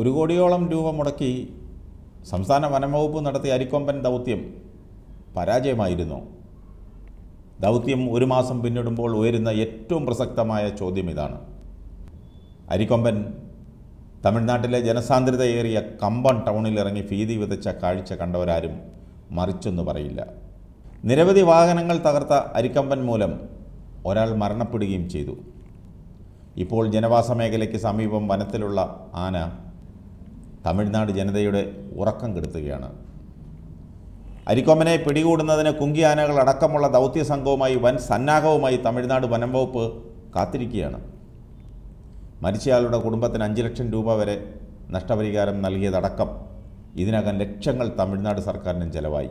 ഒരു കോടിയോളം രൂപ മുടക്കി സംസ്ഥാന വനംവകുപ്പ് നടത്തിയ അരിക്കൊമ്പൻ ദൗത്യം പരാജയമായിരുന്നു. ദൗത്യം ഒരു മാസം പിന്നിടുമ്പോൾ ഉയരുന്ന ഏറ്റവും പ്രസക്തമായ ചോദ്യം ഇതാണ്. അരിക്കൊമ്പൻ തമിഴ്നാട്ടിലെ ജനസാന്ദ്രതയേറിയ കമ്പം ടൗണിലിറങ്ങി ഭീതി വിതച്ച കാഴ്ച കണ്ടവരാരും മറിച്ചൊന്നു പറയില്ല. നിരവധി വാഹനങ്ങൾ തകർത്ത അരിക്കൊമ്പൻ മൂലം ഒരാൾ മരണപ്പെടുകയും ചെയ്തു. ഇപ്പോൾ ജനവാസ മേഖലയ്ക്ക് സമീപം വനത്തിലുള്ള ആന തമിഴ്നാട് ജനതയുടെ ഉറക്കം കെടുത്തുകയാണ്. അരിക്കൊമ്പനെ പിടികൂടുന്നതിന് കുങ്കി ആനകൾ അടക്കമുള്ള ദൗത്യ സംഘവുമായി വൻ സന്നാഹവുമായി തമിഴ്നാട് വനംവകുപ്പ് കാത്തിരിക്കുകയാണ്. മരിച്ചയാളുടെ കുടുംബത്തിന് 5 ലക്ഷം രൂപ വരെ നഷ്ടപരിഹാരം നൽകിയതടക്കം ഇതിനകം ലക്ഷങ്ങൾ തമിഴ്നാട് സർക്കാരിനും ചെലവായി.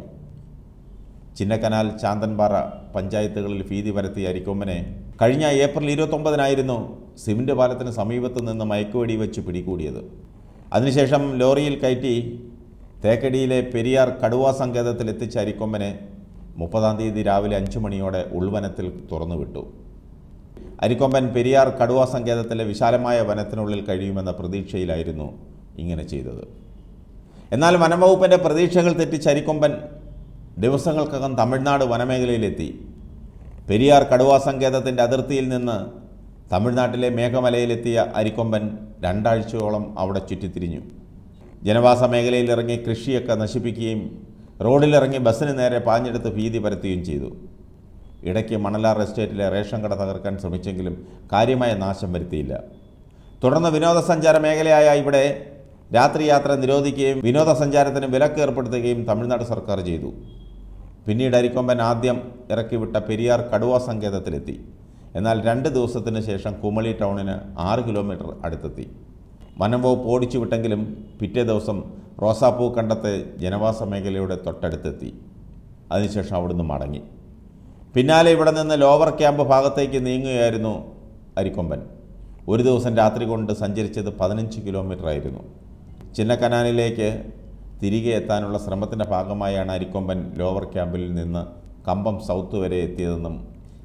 ചിന്നക്കനാൽ, ചാന്തൻപാറ പഞ്ചായത്തുകളിൽ ഭീതി പരത്തിയ അരിക്കൊമ്പനെ കഴിഞ്ഞ ഏപ്രിൽ 29 സിമൻറ്റ് പാലത്തിന് സമീപത്ത് നിന്ന് മയക്കുവെടി വെച്ച് പിടികൂടിയത്. അതിനുശേഷം ലോറിയിൽ കയറ്റി തേക്കടിയിലെ പെരിയാർ കടുവാ സങ്കേതത്തിൽ എത്തിച്ച അരിക്കൊമ്പനെ 30-ാം തീയതി രാവിലെ 5 മണിയോടെ ഉൾവനത്തിൽ തുറന്നുവിട്ടു. അരിക്കൊമ്പൻ പെരിയാർ കടുവാ സങ്കേതത്തിലെ വിശാലമായ വനത്തിനുള്ളിൽ കഴിയുമെന്ന പ്രതീക്ഷയിലായിരുന്നു ഇങ്ങനെ ചെയ്തത്. എന്നാൽ വനംവകുപ്പിൻ്റെ പ്രതീക്ഷകൾ തെറ്റിച്ച അരിക്കൊമ്പൻ ദിവസങ്ങൾക്കകം തമിഴ്നാട് വനമേഖലയിലെത്തി. പെരിയാർ കടുവാ സങ്കേതത്തിൻ്റെ അതിർത്തിയിൽ നിന്ന് തമിഴ്നാട്ടിലെ മേഘമലയിലെത്തിയ അരിക്കൊമ്പൻ 2 ആഴ്ചയോളം അവിടെ ചുറ്റിത്തിരിഞ്ഞു. ജനവാസ മേഖലയിലിറങ്ങി കൃഷിയൊക്കെ നശിപ്പിക്കുകയും റോഡിലിറങ്ങി ബസ്സിന് നേരെ പാഞ്ഞെടുത്ത് ഭീതി പരത്തുകയും ചെയ്തു. ഇടയ്ക്ക് മണലാർ എസ്റ്റേറ്റിലെ റേഷൻ കട തകർക്കാൻ ശ്രമിച്ചെങ്കിലും കാര്യമായ നാശം വരുത്തിയില്ല. തുടർന്ന് വിനോദസഞ്ചാര മേഖലയായ ഇവിടെ രാത്രി യാത്ര നിരോധിക്കുകയും വിനോദസഞ്ചാരത്തിന് വിലക്ക് ഏർപ്പെടുത്തുകയും തമിഴ്നാട് സർക്കാർ ചെയ്തു. പിന്നീട് അരിക്കൊമ്പൻ ആദ്യം ഇറക്കിവിട്ട പെരിയാർ കടുവാ സങ്കേതത്തിലെത്തി. എന്നാൽ 2 ദിവസത്തിന് ശേഷം കുമളി ടൗണിന് 6 കിലോമീറ്റർ അടുത്തെത്തി. വനംവകുപ്പ് ഓടിച്ചു വിട്ടെങ്കിലും പിറ്റേ ദിവസം റോസാപ്പൂ കണ്ടത്തെ ജനവാസ മേഖലയുടെ തൊട്ടടുത്തെത്തി. അതിനുശേഷം അവിടുന്ന് മടങ്ങി. പിന്നാലെ ഇവിടെ നിന്ന് ലോവർ ക്യാമ്പ് ഭാഗത്തേക്ക് നീങ്ങുകയായിരുന്നു അരിക്കൊമ്പൻ. ഒരു ദിവസം രാത്രി കൊണ്ട് സഞ്ചരിച്ചത് 15 കിലോമീറ്റർ ആയിരുന്നു. ചിന്നക്കനാലിലേക്ക് തിരികെ എത്താനുള്ള ശ്രമത്തിൻ്റെ ഭാഗമായാണ് അരിക്കൊമ്പൻ ലോവർ ക്യാമ്പിൽ നിന്ന് കമ്പം സൗത്ത് വരെ എത്തിയതെന്നും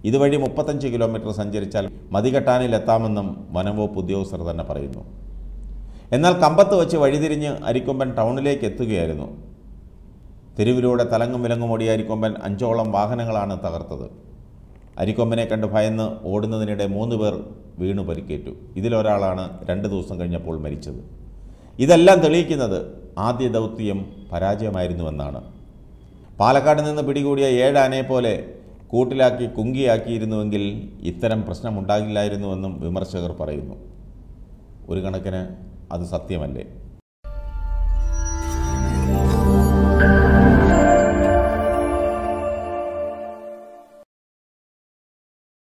ഇതുവഴി 35 കിലോമീറ്റർ സഞ്ചരിച്ചാൽ മതികെട്ടാനിലെത്താമെന്നും വനംവകുപ്പ് ഉദ്യോഗസ്ഥർ തന്നെ പറയുന്നു. എന്നാൽ കമ്പത്ത് വച്ച് വഴിതിരിഞ്ഞ് അരിക്കൊമ്പൻ ടൗണിലേക്ക് എത്തുകയായിരുന്നു. തെരുവിലൂടെ തലങ്ങും വിലങ്ങും ഓടിയ അരിക്കൊമ്പൻ 5ഓളം വാഹനങ്ങളാണ് തകർത്തത്. അരിക്കൊമ്പനെ കണ്ട് ഭയന്ന് ഓടുന്നതിനിടെ 3 പേർ വീണു പരിക്കേറ്റു. ഇതിലൊരാളാണ് 2 ദിവസം കഴിഞ്ഞപ്പോൾ മരിച്ചത്. ഇതെല്ലാം തെളിയിക്കുന്നത് ആദ്യ ദൗത്യം പരാജയമായിരുന്നുവെന്നാണ്. പാലക്കാട് നിന്ന് പിടികൂടിയ 7 ആനയെപ്പോലെ കൂട്ടിലാക്കി കുങ്കിയാക്കിയിരുന്നുവെങ്കിൽ ഇത്തരം പ്രശ്നമുണ്ടാകില്ലായിരുന്നുവെന്നും വിമർശകർ പറയുന്നു. ഒരു കണക്കിന് അത് സത്യമല്ലേ?